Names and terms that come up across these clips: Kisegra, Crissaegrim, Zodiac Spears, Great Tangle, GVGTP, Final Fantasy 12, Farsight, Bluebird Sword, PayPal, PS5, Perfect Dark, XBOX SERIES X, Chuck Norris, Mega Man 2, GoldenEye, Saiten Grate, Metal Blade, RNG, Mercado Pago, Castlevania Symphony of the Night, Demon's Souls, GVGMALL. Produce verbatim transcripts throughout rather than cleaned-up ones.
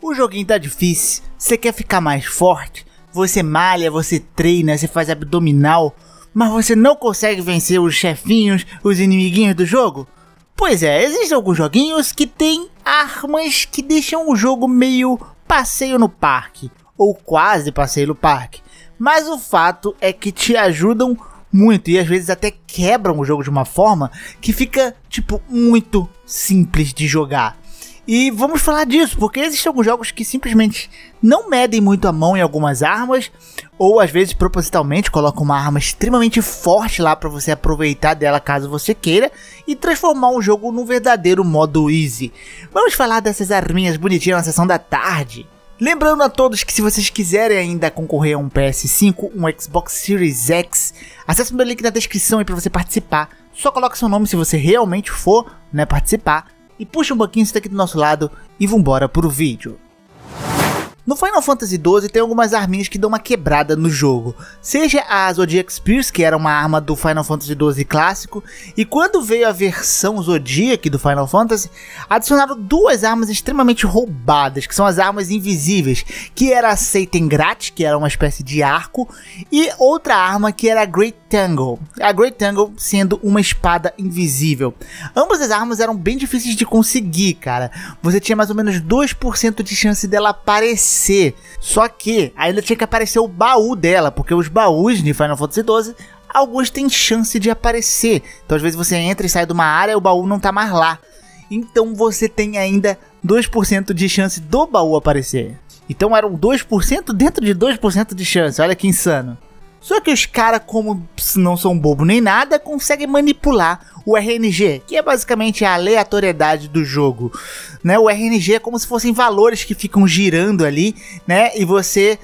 o joguinho tá difícil, você quer ficar mais forte, você malha, você treina, você faz abdominal, mas você não consegue vencer os chefinhos, os inimiguinhos do jogo? Pois é, existem alguns joguinhos que tem armas que deixam o jogo meio passeio no parque, ou quase passeio no parque, mas o fato é que te ajudam muito e às vezes até quebram o jogo de uma forma que fica tipo muito simples de jogar. E vamos falar disso, porque existem alguns jogos que simplesmente não medem muito a mão em algumas armas, ou às vezes propositalmente colocam uma arma extremamente forte lá para você aproveitar dela caso você queira, e transformar um jogo num verdadeiro modo easy. Vamos falar dessas arminhas bonitinhas na sessão da tarde. Lembrando a todos que se vocês quiserem ainda concorrer a um P S cinco, um Xbox Series X, acesse o meu link na descrição aí para você participar. Só coloque seu nome se você realmente for, né, participar. E puxa um pouquinho, está aqui do nosso lado e vambora pro vídeo. No Final Fantasy doze tem algumas arminhas que dão uma quebrada no jogo. Seja a Zodiac Spears, que era uma arma do Final Fantasy doze clássico, e quando veio a versão Zodiac do Final Fantasy, adicionaram duas armas extremamente roubadas, que são as armas invisíveis, que era a Saiten Grate, que era uma espécie de arco, e outra arma que era a Great Tangle, a Great Tangle sendo uma espada invisível. Ambas as armas eram bem difíceis de conseguir, cara. Você tinha mais ou menos dois por cento de chance dela aparecer. Só que ainda tinha que aparecer o baú dela, porque os baús de Final Fantasy doze, alguns têm chance de aparecer. Então às vezes você entra e sai de uma área e o baú não tá mais lá. Então você tem ainda dois por cento de chance do baú aparecer. Então eram dois por cento dentro de dois por cento de chance, olha que insano. Só que os caras, como não são bobo nem nada, conseguem manipular o R N G, que é basicamente a aleatoriedade do jogo, né? O R N G é como se fossem valores que ficam girando ali, né? E você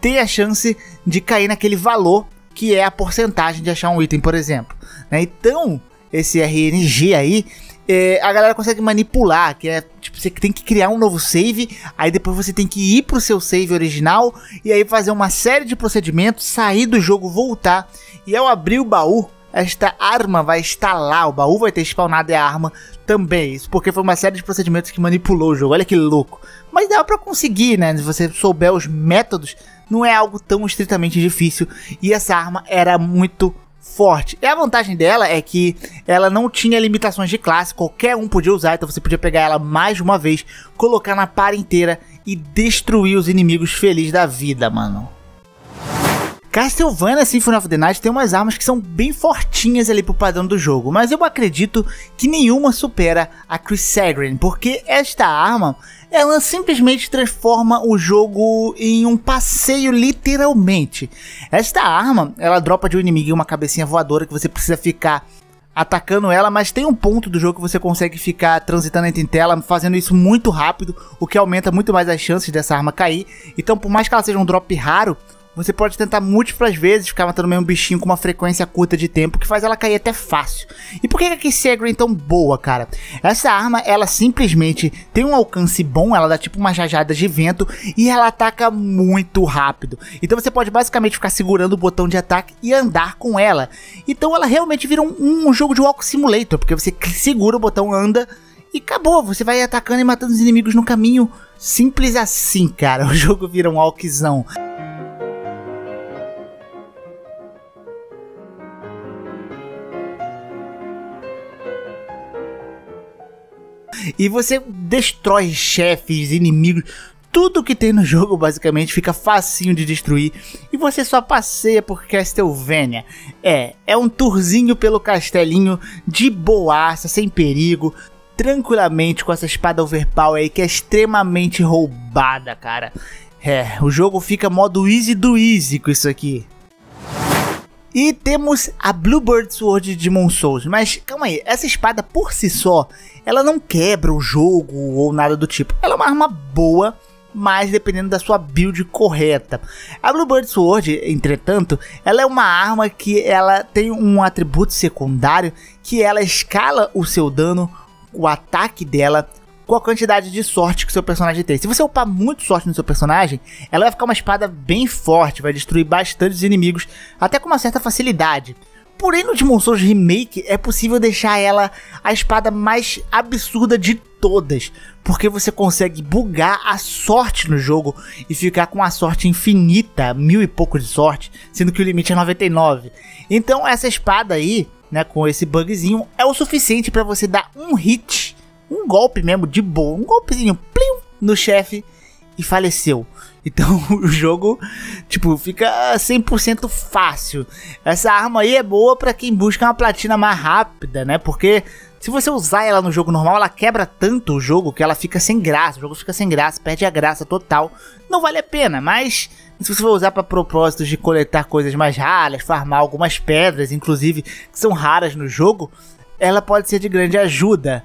tem a chance de cair naquele valor que é a porcentagem de achar um item, por exemplo, né? Então, esse R N G aí, é, a galera consegue manipular, que é tipo, você tem que criar um novo save, aí depois você tem que ir pro seu save original, e aí fazer uma série de procedimentos, sair do jogo, voltar, e ao abrir o baú, esta arma vai estar lá, o baú vai ter spawnado e a arma também, isso porque foi uma série de procedimentos que manipulou o jogo, olha que louco. Mas dá pra conseguir, né, se você souber os métodos, não é algo tão estritamente difícil, e essa arma era muito forte. E a vantagem dela é que ela não tinha limitações de classe, qualquer um podia usar, então você podia pegar ela mais de uma vez, colocar na party inteira e destruir os inimigos feliz da vida, mano. Castlevania Symphony of the Night tem umas armas que são bem fortinhas ali pro padrão do jogo, mas eu acredito que nenhuma supera a Crissaegrim, porque esta arma, ela simplesmente transforma o jogo em um passeio literalmente. Esta arma, ela dropa de um inimigo uma cabecinha voadora que você precisa ficar atacando ela, mas tem um ponto do jogo que você consegue ficar transitando entre tela, fazendo isso muito rápido, o que aumenta muito mais as chances dessa arma cair. Então, por mais que ela seja um drop raro, você pode tentar múltiplas vezes, ficar matando o mesmo bichinho com uma frequência curta de tempo, que faz ela cair até fácil. E por que a Kisegra é tão boa, cara? Essa arma, ela simplesmente tem um alcance bom, ela dá tipo umas rajadas de vento, e ela ataca muito rápido. Então você pode basicamente ficar segurando o botão de ataque e andar com ela. Então ela realmente vira um, um jogo de walk simulator, porque você segura o botão, anda, e acabou, você vai atacando e matando os inimigos no caminho. Simples assim, cara, o jogo vira um walkzão. E você destrói chefes, inimigos, tudo que tem no jogo basicamente fica facinho de destruir. E você só passeia por Castlevania. É, é um tourzinho pelo castelinho de boaça, sem perigo, tranquilamente com essa espada overpower aí que é extremamente roubada, cara. É, o jogo fica modo easy do easy com isso aqui. E temos a Bluebird Sword de Demon's Souls, mas calma aí, essa espada por si só, ela não quebra o jogo ou nada do tipo. Ela é uma arma boa, mas dependendo da sua build correta. A Bluebird Sword, entretanto, ela é uma arma que ela tem um atributo secundário, que ela escala o seu dano, o ataque dela, com a quantidade de sorte que seu personagem tem. Se você upar muito sorte no seu personagem, ela vai ficar uma espada bem forte, vai destruir bastante os inimigos, até com uma certa facilidade. Porém, no Demon's Souls Remake é possível deixar ela a espada mais absurda de todas, porque você consegue bugar a sorte no jogo e ficar com a sorte infinita, mil e pouco de sorte, sendo que o limite é noventa e nove. Então essa espada aí, né, com esse bugzinho, é o suficiente para você dar um hit, um golpe mesmo de boa, um golpezinho plim, no chefe e faleceu. Então o jogo, tipo, fica cem por cento fácil. Essa arma aí é boa pra quem busca uma platina mais rápida, né? Porque se você usar ela no jogo normal, ela quebra tanto o jogo que ela fica sem graça. O jogo fica sem graça, perde a graça total. Não vale a pena, mas se você for usar pra propósitos de coletar coisas mais raras, farmar algumas pedras, inclusive, que são raras no jogo, ela pode ser de grande ajuda.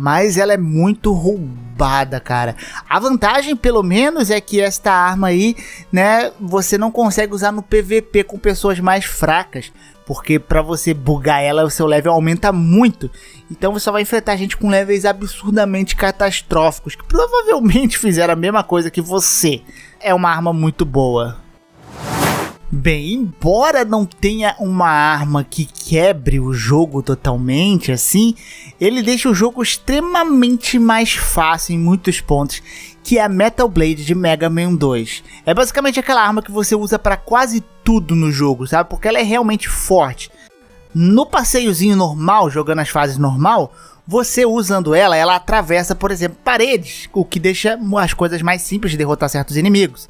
Mas ela é muito roubada, cara. A vantagem, pelo menos, é que esta arma aí, né, você não consegue usar no P V P com pessoas mais fracas, porque pra você bugar ela, o seu level aumenta muito. Então você só vai enfrentar gente com levels absurdamente catastróficos, que provavelmente fizeram a mesma coisa que você. É uma arma muito boa. Bem, embora não tenha uma arma que quebre o jogo totalmente, assim, ele deixa o jogo extremamente mais fácil em muitos pontos, que é a Metal Blade de Mega Man dois. É basicamente aquela arma que você usa para quase tudo no jogo, sabe? Porque ela é realmente forte. No passeiozinho normal, jogando as fases normal, você usando ela, ela atravessa, por exemplo, paredes, o que deixa as coisas mais simples de derrotar certos inimigos.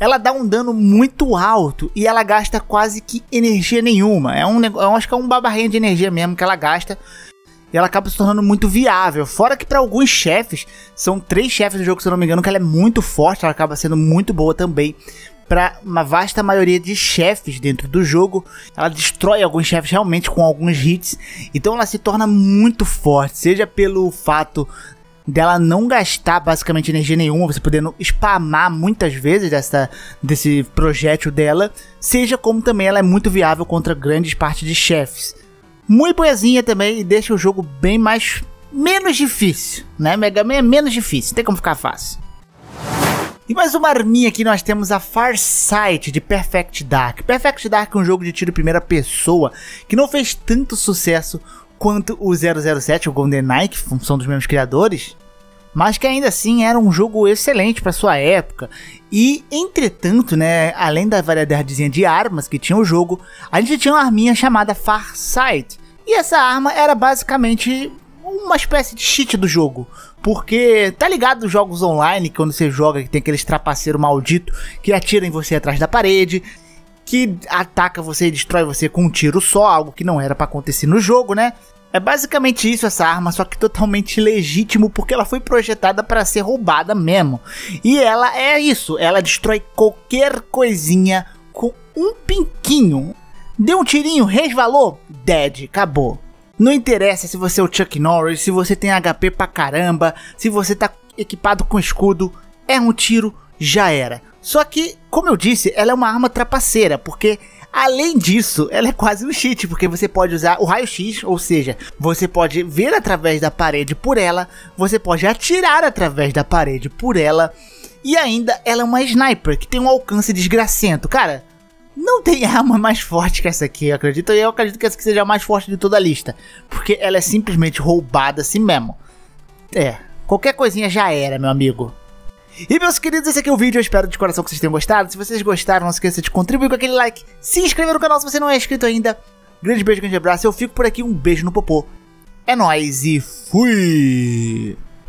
Ela dá um dano muito alto e ela gasta quase que energia nenhuma. É um negócio, eu acho que é um babarrinho de energia mesmo que ela gasta. E ela acaba se tornando muito viável. Fora que para alguns chefes, são três chefes do jogo, se eu não me engano, que ela é muito forte. Ela acaba sendo muito boa também para uma vasta maioria de chefes dentro do jogo. Ela destrói alguns chefes realmente com alguns hits. Então ela se torna muito forte, seja pelo fato dela não gastar basicamente energia nenhuma, você podendo spamar muitas vezes dessa, desse projétil dela, seja como também ela é muito viável contra grandes partes de chefes. Muito boazinha também e deixa o jogo bem mais, menos difícil, né? Mega Man é menos difícil, não tem como ficar fácil. E mais uma arminha aqui, nós temos a Farsight de Perfect Dark. Perfect Dark é um jogo de tiro em primeira pessoa que não fez tanto sucesso quanto o zero zero sete, o GoldenEye, que são dos mesmos criadores, mas que ainda assim era um jogo excelente para sua época. E, entretanto, né, além da variedadezinha de armas que tinha o jogo, a gente tinha uma arminha chamada Farsight. E essa arma era basicamente uma espécie de cheat do jogo, porque tá ligado os jogos online, quando você joga que tem aqueles trapaceiros malditos que atiram em você atrás da parede, que ataca você e destrói você com um tiro só, algo que não era pra acontecer no jogo, né? É basicamente isso essa arma, só que totalmente legítimo, porque ela foi projetada pra ser roubada mesmo. E ela é isso, ela destrói qualquer coisinha com um pinquinho. Deu um tirinho, resvalou, dead, acabou. Não interessa se você é o Chuck Norris, se você tem H P pra caramba, se você tá equipado com escudo, é um tiro, já era. Só que, como eu disse, ela é uma arma trapaceira, porque além disso, ela é quase um cheat, porque você pode usar o raio-x, ou seja, você pode ver através da parede por ela, você pode atirar através da parede por ela, e ainda ela é uma sniper, que tem um alcance desgracento. Cara, não tem arma mais forte que essa aqui, eu acredito, e eu acredito que essa aqui seja a mais forte de toda a lista, porque ela é simplesmente roubada assim mesmo. É, qualquer coisinha já era, meu amigo. E meus queridos, esse aqui é o vídeo, eu espero de coração que vocês tenham gostado. Se vocês gostaram, não se esqueça de contribuir com aquele like, se inscrever no canal se você não é inscrito ainda. Grande beijo, grande abraço, eu fico por aqui, um beijo no popô, é nóis e fui!